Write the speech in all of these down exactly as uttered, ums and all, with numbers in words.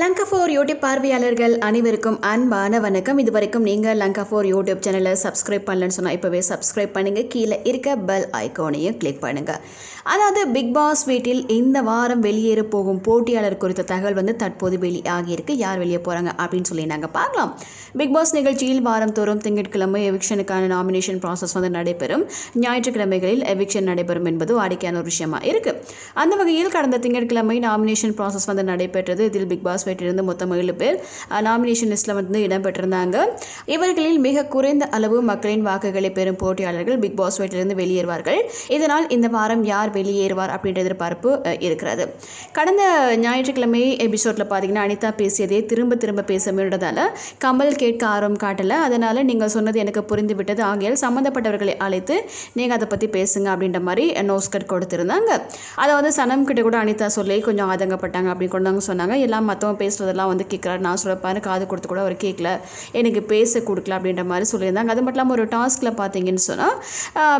Lanka four YouTube பார்வையாளர்கள் அனைவருக்கும் அன்பான வணக்கம் இதுவரைக்கும் நீங்க Lanka four YouTube சேனலை subscribe பண்ணலன்னு சொன்னா இப்பவே subscribe பண்ணுங்க கீழ இருக்க bell ஐகானையும் click பண்ணுங்க அதாவது பிக்பாஸ் வீட்டில் இந்த வாரம் வெளியேற போகும் போட்டியாளர் குறித்த தகவல் வந்து தற்போது வெளியாகி இருக்கு யார் வெளியே போறாங்க அப்படினு சொல்லி நாங்க பார்க்கலாம் பிக்பாஸ் நிகழ்ச்சியில் வாரம் தோறும் திங்கட்கிழமை எவிக்ஷனுக்கான nomination process வந்து நடைபெறும் ஞாயிற்றுக்கிழமைகளில் எவிக்ஷன் நடைபெறும் என்பது வாடிக்கையான ஒரு விஷயமா இருக்கு அந்த வகையில் கடந்த திங்கட்கிழமை nomination process வந்து நடைபெற்றது இதில் பிக்பாஸ் வெற்றியிருந்து மொத்தம் ஏழு பேர் நாமினேஷன் லிஸ்ட்ல வந்து இடம் பெற்றிருந்தாங்க இவர்களில் மிக குறைந்த அளவு மக்களின் வாக்குகளை பெறும் போட்டியாளர்கள் பிக் பாஸ் வீட்டிலிருந்து வெளியேறுவார்கள் இதனால் இந்த வாரம் யார் வெளியேறுவார் அப்படிங்கற எதிர்பார்ப்பு இருக்குது கடந்த ஞாயிற்றுக்கிழமை எபிசோட்ல பாத்தீங்கன்னா அனிதா பேசியதே திரும்ப திரும்ப பேச முயன்றதால கமல் கேட்க ஆரம்பம் காட்டல அதனால நீங்க சொன்னது எனக்கு புரிந்து விட்டது ஆகையால் சம்பந்தப்பட்டவர்களை அழைத்து நீங்க அத பத்தி பேசுங்க அப்படின்ற மாதிரி நோஸ் கட் கொடுத்திருந்தாங்க அத வந்து சனம் கிட்ட கூட அனிதா சொல்லி கொஞ்சம் ஆதங்கப்பட்டாங்க அப்படி கொண்டாங்க சொன்னாங்க எல்லாம் மத்த பேசுறதெல்லாம் வந்து கேக்குறார் நான் சொல்றப்பானு காது கொடுத்து கூட அவர் கேக்கல எனக்கு பேச கொடுக்கல அப்படின்ற மாதிரி சொல்லிருந்தாங்க அது மட்டும் ஒரு டாஸ்க்ல பாத்தீங்கன்னு சொன்னா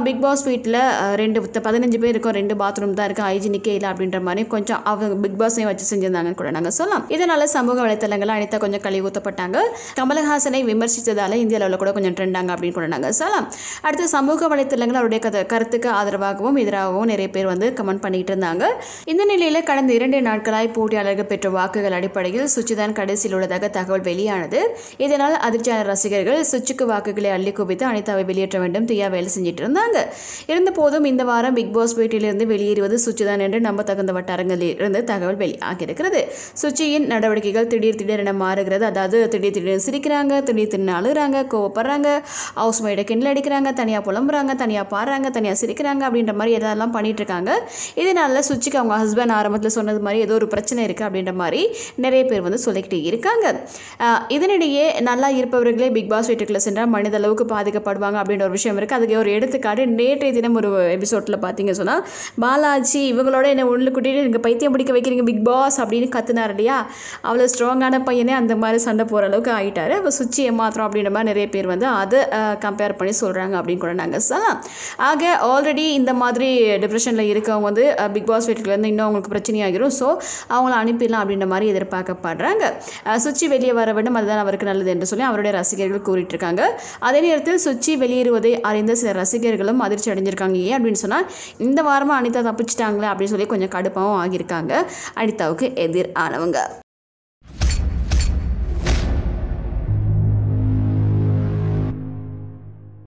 பிக் பாஸ் வீட்ல ரெண்டு பதினைந்து பேர் இருக்கும் ரெண்டு பாத்ரூம் தான் இருக்கு ஹைஜீனிக்கே இல்ல அப்படின்ற மாதிரி கொஞ்சம் அவங்க பிக் பாஸையும் வச்சு செஞ்சிருந்தாங்கன்னு கூட நாங்க சொல்லலாம் இதனால சமூக வலைதளங்கள்ல அனிதா கொஞ்சம் கழி ஊத்தப்பட்டாங்க கமல்ஹாசனை விமர்சித்ததால இந்திய அளவுல கூட கொஞ்சம் ட்ரெண்டாங்க அப்படினு கூட நாங்க சொல்லலாம் அடுத்து சமூக வலைதளங்கள்ல அவருடைய கருத்துக்கு ஆதரவாகவும் எதிராகவும் நிறைய பேர் வந்து கமெண்ட் பண்ணிட்டு இருந்தாங்க இந்த நிலையில கடந்த இரண்டு நாட்களாய் போட்டியாளர்கள் பெற்ற வாக்குகள் படையில் சுச்சிதான் கடைசியில் உள்ளதாக தகவல் வெளியானது இதனால் அதிர்ச்சியான ரசிகர்கள் சுச்சுக்கு வாக்குகளை அள்ளி குவித்து அனிதாவை வெளியேற்ற வேண்டும் தியா வேலை செஞ்சிட்டு இருந்தாங்க இருந்தபோதும் இந்த வாரம் பிக் பாஸ் வீட்டிலிருந்து வெளியேறுவது சுச்சிதான் என்று நம்ப தகுந்த வட்டாரங்களில் இருந்து தகவல் வெளியாகி இருக்கிறது சுச்சியின் நடவடிக்கைகள் திடீர் திடீரென மாறுகிறது அதாவது திடீர் திடீர் சிரிக்கிறாங்க திடீர் திடீர்னு அழுகிறாங்க கோவப்படுறாங்க ஹவுஸ் மேடை கிண்டல் அடிக்கிறாங்க தனியா புலம்புறாங்க தனியா பாடுறாங்க தனியா சிரிக்கிறாங்க அப்படின்ற மாதிரி எதெல்லாம் பண்ணிட்டு இருக்காங்க இதனால சுச்சிக்கு அவங்க ஹஸ்பண்ட் ஆரம்பத்தில் சொன்னது மாதிரி ஏதோ ஒரு பிரச்சனை இருக்கு அப்படின்ற மாதிரி நிறைய பேர் வந்து சொல்லிக்கிட்டே இருக்காங்க இதனிடையே நல்லா இருப்பவர்களே பிக் பாஸ் வீட்டுக்குள்ள சென்றால் மனித அளவுக்கு பாதிக்கப்படுவாங்க அப்படின்ற ஒரு விஷயம் இருக்கு அதுக்கு ஒரு எடுத்துக்காட்டு நேற்றைய தினம் ஒரு எபிசோட்ல பாத்தீங்க சொன்னா பாலாஜி இவங்களோட என்ன ஒன்று கூட்டிட்டு நீங்க பைத்தியம் பிடிக்க வைக்கிறீங்க பிக் பாஸ் அப்படின்னு கத்துனார் இல்லையா அவ்வளவு ஸ்ட்ராங்கான பையனே அந்த மாதிரி சண்டை போற அளவுக்கு ஆயிட்டாரு அப்ப சுச்சி ஏமாத்திரம் அப்படின்ற மாதிரி நிறைய பேர் வந்து அதை கம்பேர் பண்ணி சொல்றாங்க அப்படின்னு கூட நாங்க சொல்லலாம் ஆக ஆல்ரெடி இந்த மாதிரி டிப்ரெஷன்ல இருக்கவங்க வந்து பிக் பாஸ் வீட்டுக்குள்ள இருந்து இன்னும் அவங்களுக்கு பிரச்சனையாகிரும் ஸோ அவங்கள அனுப்பிடலாம் அப்படின்ற மாதிரி எதிர்பார்க்கப்படுறாங்க சுச்சி வெளியே வர வேண்டும் அதுதான் அவருக்கு நல்லது என்று சொல்லி அவருடைய ரசிகர்கள் கூறிட்டு இருக்காங்க அதே நேரத்தில் சுச்சி வெளியேறுவதை அறிந்த சில ரசிகர்களும் அதிர்ச்சி அடைஞ்சிருக்காங்க ஏன் அப்படின்னு சொன்னா இந்த வாரமா அனிதா தப்பிச்சிட்டாங்களே அப்படின்னு சொல்லி கொஞ்சம் கடுப்பாகவும் ஆகியிருக்காங்க அனிதாவுக்கு எதிரானவங்க